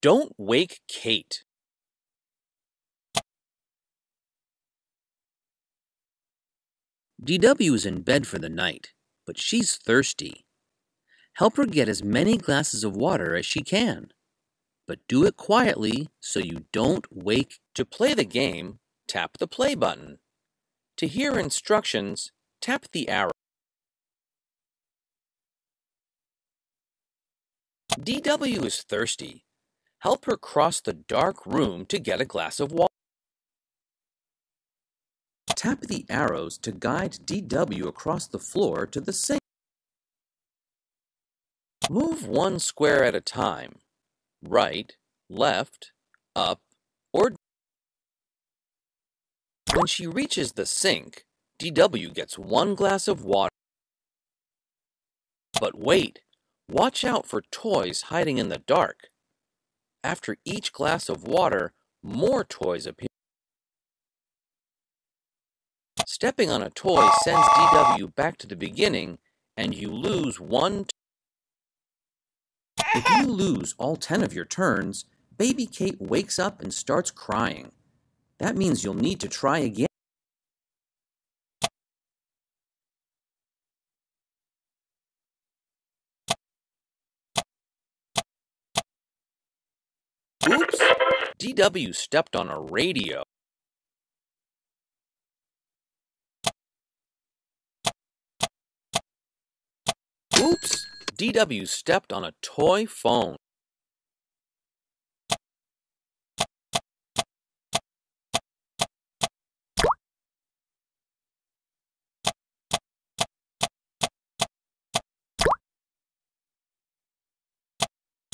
Don't wake Kate. D.W. is in bed for the night, but she's thirsty. Help her get as many glasses of water as she can, but do it quietly so you don't wake. To play the game, tap the play button. To hear instructions, tap the arrow. D.W. is thirsty. Help her cross the dark room to get a glass of water. Tap the arrows to guide D.W. across the floor to the sink. Move one square at a time, right, left, up, or down. When she reaches the sink, D.W. gets one glass of water. But wait, watch out for toys hiding in the dark. After each glass of water, more toys appear. Stepping on a toy sends D.W. back to the beginning, and you lose one. If you lose all 10 of your turns, baby Kate wakes up and starts crying. That means you'll need to try again. Oops! D.W. stepped on a radio. Oops! D.W. stepped on a toy phone.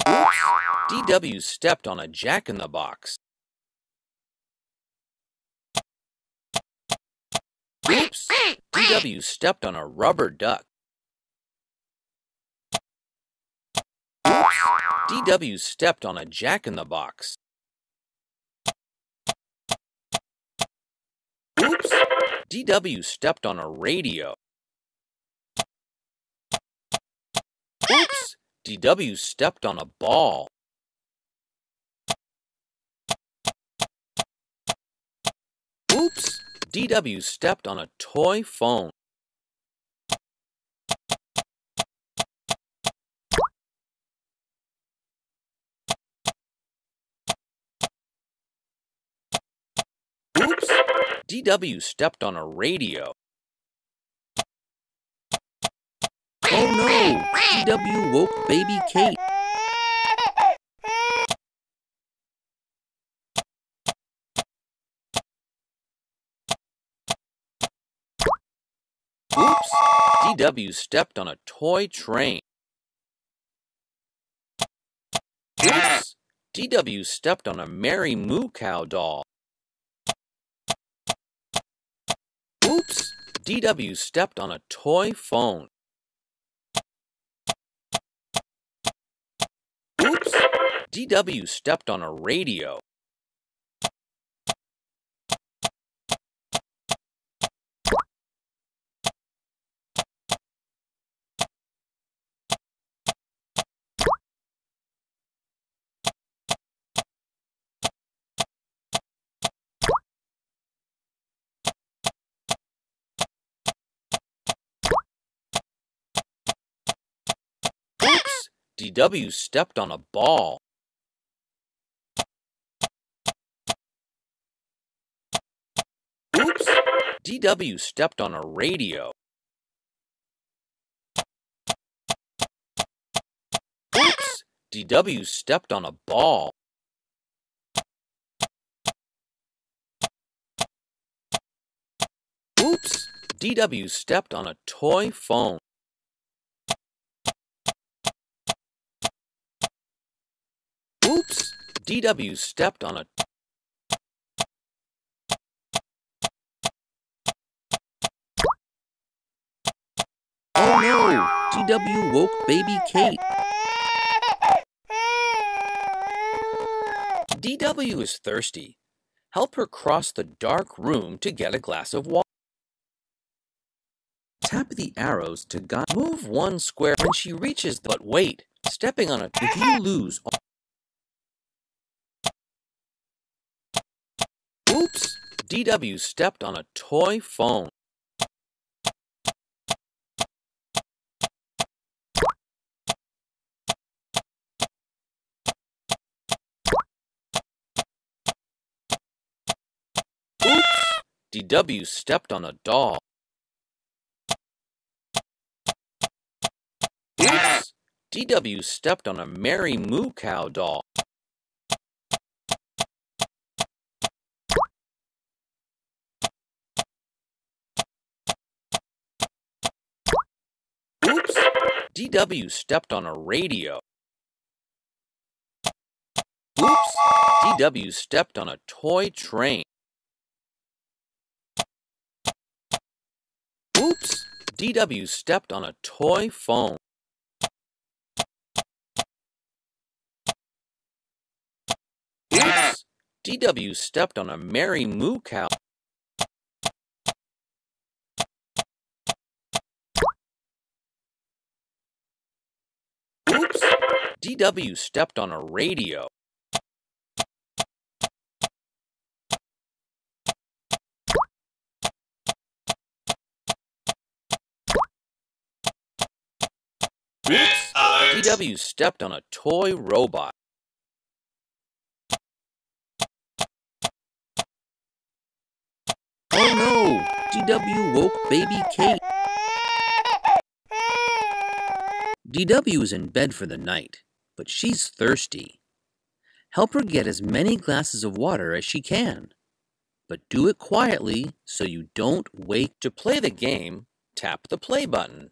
Oops! D.W. stepped on a jack-in-the-box. Oops! D.W. stepped on a rubber duck. D.W. stepped on a jack-in-the-box. Oops! D.W. stepped on a radio. Oops! D.W. stepped on a ball. Oops! D.W. stepped on a toy phone. Oops! D.W. stepped on a radio. Oh no! D.W. woke baby Kate. Oops! D.W. stepped on a toy train. Oops! D.W. stepped on a Mary Moo Cow doll. Oops! D.W. stepped on a toy phone. Oops! D.W. stepped on a radio. D.W. stepped on a ball. Oops! D.W. stepped on a radio. Oops! D.W. stepped on a ball. Oops! D.W. stepped on a toy phone. Oops! D.W. stepped on a... Oh no! D.W. woke baby Kate. D.W. is thirsty. Help her cross the dark room to get a glass of water. Tap the arrows to guide. Move one square when she reaches. But wait, stepping on it. If you lose... Oops! D.W. stepped on a toy phone. Oops! D.W. stepped on a doll. Oops! D.W. stepped on a Mary Moo Cow doll. Oops! D.W. stepped on a radio. Oops! D.W. stepped on a toy train. Oops! D.W. stepped on a toy phone. Oops! D.W. stepped on a Mary Moo Cow. Oops! D.W. stepped on a radio. Oops! D.W. stepped on a toy robot. Oh no! D.W. woke baby Kate. D.W. is in bed for the night, but she's thirsty. Help her get as many glasses of water as she can, but do it quietly so you don't wake. To play the game, tap the play button.